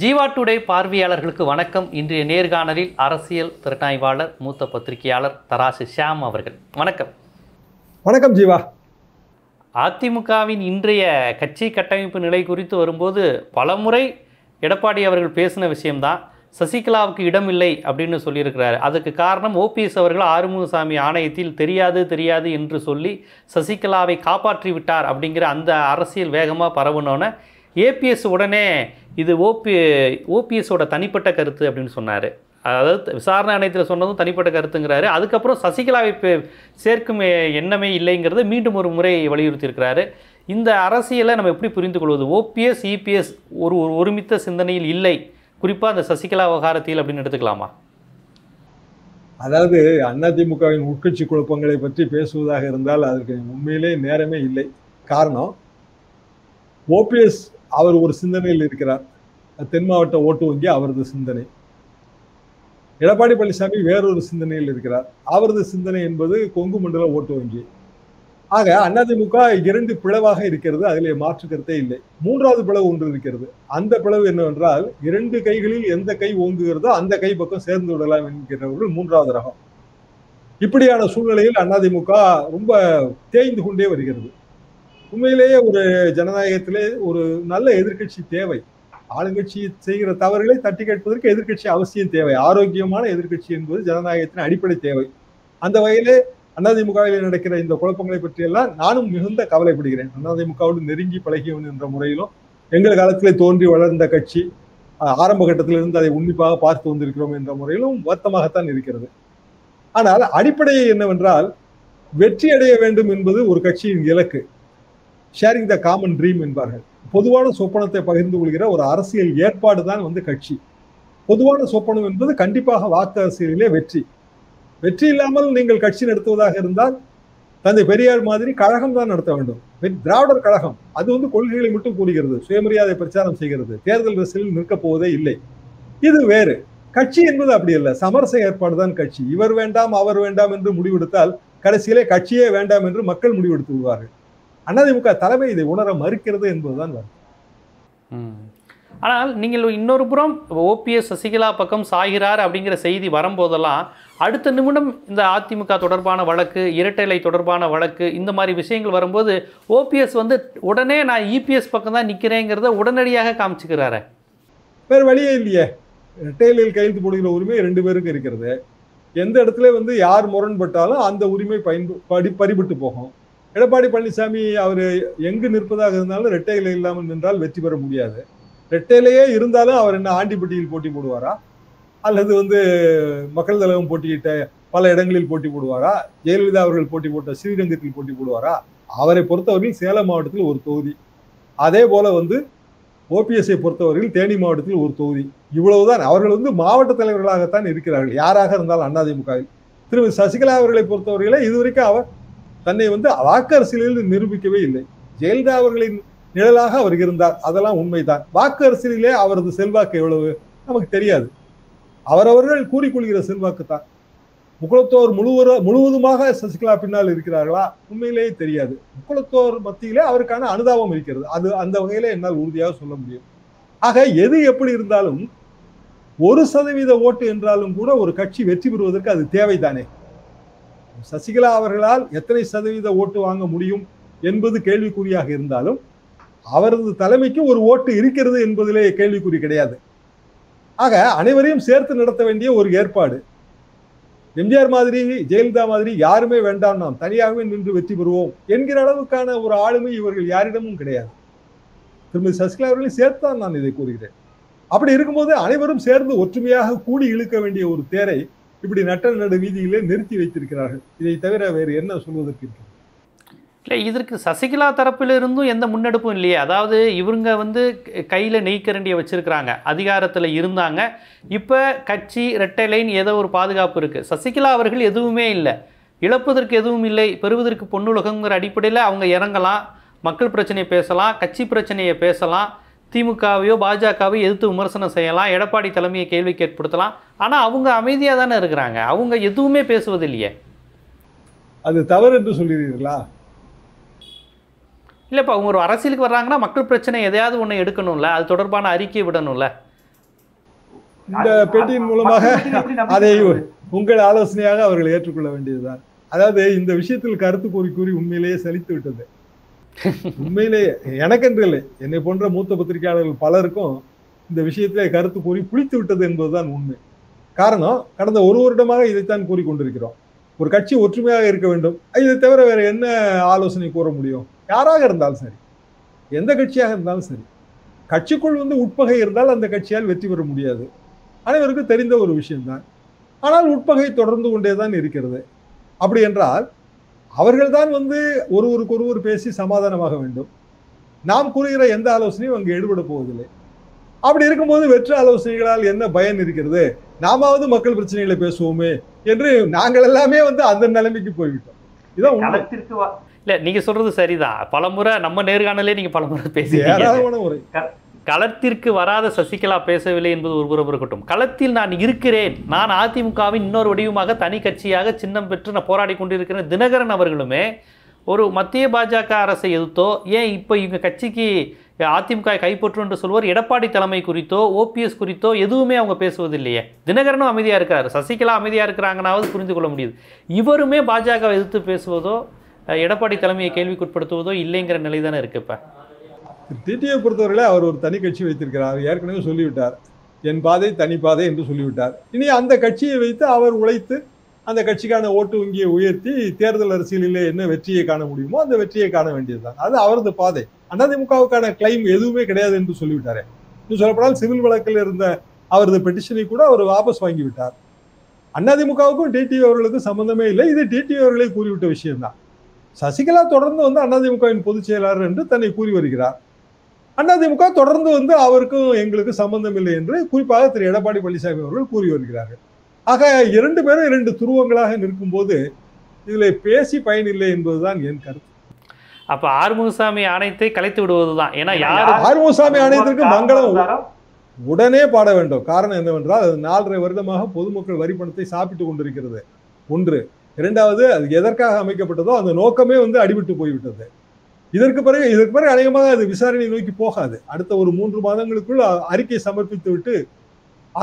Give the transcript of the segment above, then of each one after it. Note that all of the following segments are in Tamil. ஜீவா டுடே பார்வையாளர்களுக்கு வணக்கம். இன்றைய நேர்காணலில் அரசியல் திறனாய்வாளர், மூத்த பத்திரிகையாளர் தராசு ஷ்யாம் அவர்கள். வணக்கம். வணக்கம் ஜீவா. அதிமுகவின் இன்றைய கட்சி கட்டமைப்பு நிலை குறித்து வரும்போது பலமுறை எடப்பாடி அவர்கள் பேசின விஷயம்தான், சசிகலாவுக்கு இடம் இல்லை அப்படின்னு சொல்லியிருக்கிறாரு. அதுக்கு காரணம் ஓபிஎஸ் அவர்கள் ஆறுமுகசாமி ஆணையத்தில் தெரியாது தெரியாது என்று சொல்லி சசிகலாவை காப்பாற்றி விட்டார் அப்படிங்கிற அந்த அரசியல் வேகமாக பரவுனோன்னு ஏபிஎஸ் உடனே இது ஓபிஎஸோட தனிப்பட்ட கருத்து அப்படின்னு சொன்னார். அதாவது விசாரணை ஆணையத்தில் சொன்னதும் தனிப்பட்ட கருத்துங்கிறாரு. அதுக்கப்புறம் சசிகலாவை சேர்க்கும் எண்ணமே இல்லைங்கிறது மீண்டும் ஒரு முறை வலியுறுத்தியிருக்கிறாரு. இந்த அரசியலை நம்ம எப்படி புரிந்து கொள்வது? ஓபிஎஸ் இபிஎஸ் ஒரு ஒருமித்த சிந்தனையில் இல்லை, குறிப்பாக அந்த சசிகலா விவகாரத்தில் அப்படின்னு எடுத்துக்கலாமா? அதாவது அதிமுகவின் உட்கட்சி குழப்பங்களை பற்றி பேசுவதாக இருந்தால் அதற்கு உண்மையிலே நேரமே இல்லை. காரணம், ஓபிஎஸ் அவர் ஒரு சிந்தனையில் இருக்கிறார். தென் மாவட்ட ஓட்டு வங்கி அவரது சிந்தனை. எடப்பாடி பழனிசாமி வேறொரு சிந்தனையில் இருக்கிறார். அவரது சிந்தனை என்பது கொங்கு மண்டல ஓட்டு வங்கி. ஆக அதிமுக இரண்டு பிளவாக இருக்கிறது. அதிலே மாற்று கருத்தே இல்லை. மூன்றாவது பிளவு ஒன்று இருக்கிறது. அந்த பிளவு என்னவென்றால், இரண்டு கைகளில் எந்த கை ஓங்குகிறதோ அந்த கை பக்கம் சேர்ந்து விடலாம் என்கிறவர்கள் மூன்றாவது ரகம். இப்படியான சூழ்நிலையில் அதிமுக ரொம்ப தேய்ந்து கொண்டே வருகிறது. உண்மையிலேயே ஒரு ஜனநாயகத்திலே ஒரு நல்ல எதிர்க்கட்சி தேவை. ஆளுங்கட்சி செய்கிற தவறுகளை தட்டி கேட்பதற்கு எதிர்க்கட்சி அவசியம் தேவை. ஆரோக்கியமான எதிர்க்கட்சி என்பது ஜனநாயகத்தின் அடிப்படை தேவை. அந்த வகையிலே அதிமுகவில் நடக்கிற இந்த குழப்பங்களை பற்றியெல்லாம் நானும் மிகுந்த கவலைப்படுகிறேன். அதிமுகவோடு நெருங்கி பழகியவன் என்ற முறையிலும் எங்கள் காலத்திலே தோன்றி வளர்ந்த கட்சி, ஆரம்ப கட்டத்திலிருந்து அதை உன்னிப்பாக பார்த்து வந்திருக்கிறோம் என்ற முறையிலும் வருத்தமாகத்தான் இருக்கிறது. ஆனால் அடிப்படையை என்னவென்றால், வெற்றி அடைய வேண்டும் என்பது ஒரு கட்சியின் இலக்கு. ஷேரிங் த காமன் ட்ரீம் என்பார்கள். பொதுவான சொப்பனத்தை பகிர்ந்து கொள்கிற ஒரு அரசியல் ஏற்பாடு தான் கட்சி. பொதுவான சொப்பனம் என்பது கண்டிப்பாக வாக்கு அரசியலிலே வெற்றி. வெற்றி இல்லாமல் நீங்கள் கட்சி நடத்துவதாக இருந்தால் தந்தை பெரியார் மாதிரி கழகம் தான் நடத்த வேண்டும். திராவிடர் கழகம் அது கொள்கைகளை மட்டும் கூறுகிறது, சுயமரியாதை பிரச்சாரம் செய்கிறது, தேர்தல் அரசியலில் நிற்கப் போவதே இல்லை. இது வேறு. கட்சி என்பது அப்படி இல்லை, சமரச ஏற்பாடு தான் கட்சி. இவர் வேண்டாம் அவர் வேண்டாம் என்று முடிவெடுத்தால் கடைசியிலே கட்சியே வேண்டாம் என்று மக்கள் முடிவெடுத்து விடுவார்கள். அதிமுக தலைமை இதை உணர மறுக்கிறது என்பதுதான் வரும். ஆனால் நீங்கள் இன்னொரு புறம் ஓபிஎஸ் சசிகலா பக்கம் சாகிறார் அப்படிங்கிற செய்தி வரும்போதெல்லாம் அடுத்த நிமிடம் இந்த அதிமுக தொடர்பான வழக்கு, இரட்டைலை தொடர்பான வழக்கு, இந்த மாதிரி விஷயங்கள் வரும்போது ஓபிஎஸ் உடனே நான் இபிஎஸ் பக்கம் தான் நிற்கிறேங்கிறத உடனடியாக காமிச்சுக்கிறாரு. வேறு வழியே இல்லையே. இரட்டைலையில் கையெழுத்து போடுகிற உரிமை ரெண்டு பேருக்கு இருக்கிறது. எந்த இடத்துல யார் முரண்பட்டாலும் அந்த உரிமை பறிபட்டு போகும். எடப்பாடி பழனிசாமி அவர் எங்கு நிற்பதாக இருந்தாலும் இரட்டை இலை இல்லாமல் நின்றால் வெற்றி பெற முடியாது. இரட்டை இலையே இருந்தாலும் அவர் என்ன ஆண்டிப்பட்டியில் போட்டி போடுவாரா, அல்லது மக்கள் தலைவன் போட்டியிட்ட பல இடங்களில் போட்டி போடுவாரா, ஜெயலலிதா அவர்கள் போட்டி போட்ட ஸ்ரீரங்கத்தில் போட்டி போடுவாரா? அவரை பொறுத்தவரையில் சேலம் மாவட்டத்தில் ஒரு தொகுதி, அதே போல ஓபிஎஸ்ஐ பொறுத்தவரையில் தேனி மாவட்டத்தில் ஒரு தொகுதி. இவ்வளவுதான். அவர்கள் மாவட்ட தலைவர்களாகத்தான் இருக்கிறார்கள், யாராக இருந்தாலும் அதிமுகவில். திருமதி சசிகலா அவர்களை பொறுத்தவரையிலே இதுவரைக்கும் அவர் தன்னை வாக்கு அரசியலில் நிரூபிக்கவே இல்லை. ஜெயலலிதா அவர்களின் நிழலாக அவர் இருந்தார், அதெல்லாம் உண்மைதான். வாக்கு அரசியலிலே அவரது செல்வாக்கு எவ்வளவு நமக்கு தெரியாது. அவரவர்கள் கூறிக்கொள்கிற செல்வாக்கு தான். முக்குளத்தோர் முழுவதுமாக சசிகலா பின்னால் இருக்கிறார்களா? உண்மையிலேயே தெரியாது. முக்குளத்தோர் மத்தியிலே அவருக்கான அனுதாபம் இருக்கிறது. அது அந்த வகையிலே என்னால் உறுதியாக சொல்ல முடியும். ஆக எது எப்படி இருந்தாலும் 1% ஓட்டு என்றாலும் கூட ஒரு கட்சி வெற்றி பெறுவதற்கு அது தேவைதானே. சசிகலா அவர்களால் எத்தனை சதவீத ஓட்டு வாங்க முடியும் என்பது கேள்விக்குறியாக இருந்தாலும் அவரது தலைமைக்கு ஒரு ஓட்டு இருக்கிறது என்பதிலே கேள்விக்குறி கிடையாது. ஆக அனைவரையும் சேர்த்து நடத்த வேண்டிய ஒரு ஏற்பாடு. எம்ஜிஆர் மாதிரி ஜெயலலிதா மாதிரி யாருமே வேண்டாம், நாம் தனியாகவே நின்று வெற்றி பெறுவோம் என்கிற அளவுக்கான ஒரு ஆளுமை இவர்கள் யாரிடமும் கிடையாது. திருமதி சசிகலா அவர்களையும் சேர்த்தான் நான் இதை கூறுகிறேன். அப்படி இருக்கும்போது அனைவரும் சேர்ந்து ஒற்றுமையாக கூடி இழுக்க வேண்டிய ஒரு தேரை இப்படி நட்ட நடு வீதியிலே நிறுத்தி வைத்திருக்கிறார்கள். இதை தவிர வேறு என்ன சொல்வதற்கு இருக்கு? இல்லை, இதற்கு சசிகலா தரப்பிலிருந்தும் எந்த முன்னெடுப்பும் இல்லையே. அதாவது இவங்க கையில் நெய்க்கரண்டியை வச்சுருக்கிறாங்க, அதிகாரத்தில் இருந்தாங்க. இப்போ கட்சி ரெட்டை லைன் ஏதோ ஒரு பாதுகாப்பு இருக்குது. சசிகலா அவர்கள் எதுவுமே இல்லை, இழப்பதற்கு எதுவும் இல்லை, பெறுவதற்கு பொன்னுலகங்கிற அடிப்படையில் அவங்க இறங்கலாம், மக்கள் பிரச்சனையை பேசலாம், கட்சி பிரச்சனையை பேசலாம், திமுகவையோ பாஜகவையோ எதிர்த்து விமர்சனம் செய்யலாம், எடப்பாடி தலைமையை கேள்வி கேட்படுத்தலாம். ஆனால் அவங்க அமைதியாக தானே இருக்கிறாங்க, அவங்க எதுவுமே பேசுவது இல்லையே. அது தவறு என்று சொல்லிடுறீங்களா? இல்லைப்பா, அவங்க ஒரு அரசியலுக்கு வர்றாங்கன்னா மக்கள் பிரச்சனை எதையாவது ஒன்று எடுக்கணும்ல, அது தொடர்பான அறிக்கையை விடணும்ல. இந்த பேட்டியின் மூலமாக அதை உங்கள் ஆலோசனையாக அவர்கள் ஏற்றுக்கொள்ள வேண்டியதுதான். அதாவது இந்த விஷயத்தில் கருத்து கூறி கூறி உண்மையிலேயே சலித்து விட்டது. உண்மையிலேயே எனக்கென்று இல்லை, என்னை போன்ற மூத்த பத்திரிகையாளர்கள் பலருக்கும் இந்த விஷயத்திலே கருத்து கூறி புளித்து விட்டது என்பதுதான் உண்மை. காரணம், கடந்த ஒரு வருடமாக இதைத்தான் கூறிக்கொண்டிருக்கிறோம். ஒரு கட்சி ஒற்றுமையாக இருக்க வேண்டும், இதை தவிர வேறு என்ன ஆலோசனை கூற முடியும்? யாராக இருந்தாலும் சரி, எந்த கட்சியாக இருந்தாலும் சரி, கட்சிக்குள் உட்பகை இருந்தால் அந்த கட்சியால் வெற்றி பெற முடியாது. அனைவருக்கும் தெரிந்த ஒரு விஷயம்தான். ஆனால் உட்பகை தொடர்ந்து கொண்டே தான் இருக்கிறது. அப்படி என்றால் அவர்கள்தான் ஒருவருக்கொருவர் பேசி சமாதானமாக வேண்டும். நாம் கூறுகிற எந்த ஆலோசனையும் அங்கே ஈடுபட போவதில்லை. அப்படி இருக்கும்போது வெற்று ஆலோசனைகளால் என்ன பயன் இருக்கிறது? நாமாவது மக்கள் பிரச்சனைகளை பேசுவோமே என்று நாங்கள் எல்லாமே அந்த நிலைமைக்கு போய்விட்டோம். இதான் உண்மை. இல்லை, நீங்கள் சொல்கிறது சரிதான். பலமுறை நம்ம நேர்காணலே நீங்கள் பலமுறை பேசுகிறீங்க. களத்திற்கு வராத சசிகலா பேசவில்லை என்பது ஒரு புறம் இருக்கட்டும், களத்தில் நான் இருக்கிறேன், நான் அதிமுகவின் இன்னொரு வடிவமாக தனி கட்சியாக சின்னம் பெற்று நான் போராடி கொண்டிருக்கிறேன். தினகரன் அவர்களுமே ஒரு மத்திய பாஜக அரசை எதிர்த்தோ, ஏன் இப்போ இவங்க கட்சிக்கு அதிமுக கைப்பற்றும் என்று சொல்வார், எடப்பாடி தலைமை குறித்தோ ஓபிஎஸ் குறித்தோ எதுவுமே அவங்க பேசுவதில்லையே. தினகரனும் அமைதியாக இருக்கிறார், சசிகலா அமைதியாக இருக்கிறாங்கன்னாவது புரிந்து கொள்ள முடியுது. இவருமே பாஜகவை எதிர்த்து பேசுவதோ எடப்பாடி தலைமையை கேள்விக்குட்படுத்துவதோ இல்லைங்கிற நிலை தானே இருக்கு. இப்போ டிடியை பொறுத்தவரையில அவர் ஒரு தனி கட்சி வைத்திருக்கிறார், ஏற்கனவே சொல்லிவிட்டார். என் பாதை தனி பாதை என்று சொல்லிவிட்டார். இனி அந்த கட்சியை வைத்து அவர் உழைத்து அந்த கட்சிக்கான ஓட்டு வங்கியை உயர்த்தி தேர்தல் அரசியலில் என்ன வெற்றியை காண முடியுமோ அந்த வெற்றியை காண வேண்டியதுதான். அது அவரது பாதை. அதிமுகவுக்கான கிளைம் எதுவுமே கிடையாது என்று சொல்லிவிட்டார். இன்னும் சொல்லப்படால் சிவில் வழக்கில் இருந்த அவரது பெட்டிஷனை கூட அவர் வாபஸ் வாங்கிவிட்டார். அதிமுகவுக்கும் டிடிவி அவர்களுக்கும் சம்பந்தமே இல்லை. இது டிடிவி அவர்களே கூறிவிட்ட விஷயம்தான். சசிகலா தொடர்ந்து அதிமுகவின் பொதுச் செயலாளர் என்று தன்னை கூறி வருகிறார். அதிமுக தொடர்ந்து அவருக்கும் எங்களுக்கு சம்பந்தம் இல்லை என்று குறிப்பாக திரு எடப்பாடி பழனிசாமி அவர்கள் கூறி வருகிறார்கள். ஆக இரண்டு பேரும் இரண்டு துருவங்களாக நிற்கும்போது இதில் பேசி பயனில்லை என்பதுதான் என் கருத்து. அப்போ ஆறுமுகசாமி ஆணையத்தை கலைத்து விடுவதுதான். ஏன்னா ஆறுமுகசாமி ஆணையத்திற்கு மங்களம் உடனே பாட வேண்டும். காரணம் என்னவென்றால், அது 4.5 வருடமாக பொதுமக்கள் வரி பணத்தை சாப்பிட்டு கொண்டிருக்கிறது. ஒன்று. இரண்டாவது, அது எதற்காக அமைக்கப்பட்டதோ அந்த நோக்கமே அடிபட்டு போய்விட்டது. இதற்கு பிறகு அநேகமாக அது விசாரணை நோக்கி போகாது. அடுத்த ஒரு 3 மாதங்களுக்குள் அறிக்கை சமர்ப்பித்து விட்டு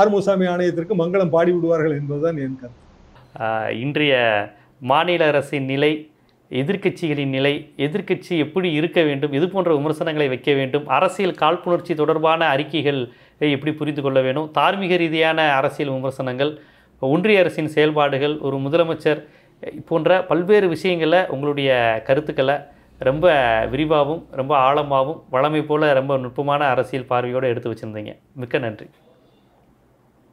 ஆறுமுகசாமி ஆணையத்திற்கு மங்களம் பாடி விடுவார்கள் என்பதுதான் என் கருத்து. இன்றைய மாநில அரசின் நிலை, எதிர்க்கட்சிகளின் நிலை, எதிர்க்கட்சி எப்படி இருக்க வேண்டும், இது போன்ற விமர்சனங்களை வைக்க வேண்டும், அரசியல் காழ்ப்புணர்ச்சி தொடர்பான அறிக்கைகள் எப்படி புரிந்து கொள்ள வேண்டும், தார்மீக ரீதியான அரசியல் விமர்சனங்கள், ஒன்றிய அரசின் செயல்பாடுகள், ஒரு முதலமைச்சர் போன்ற பல்வேறு விஷயங்களை உங்களுடைய கருத்துக்களை ரொம்ப விரிவாகவும் ரொம்ப ஆழமாகவும் வளமை போல் ரொம்ப நுட்பமான அரசியல் பார்வையோடு எடுத்து வச்சுருந்தீங்க. மிக்க நன்றி.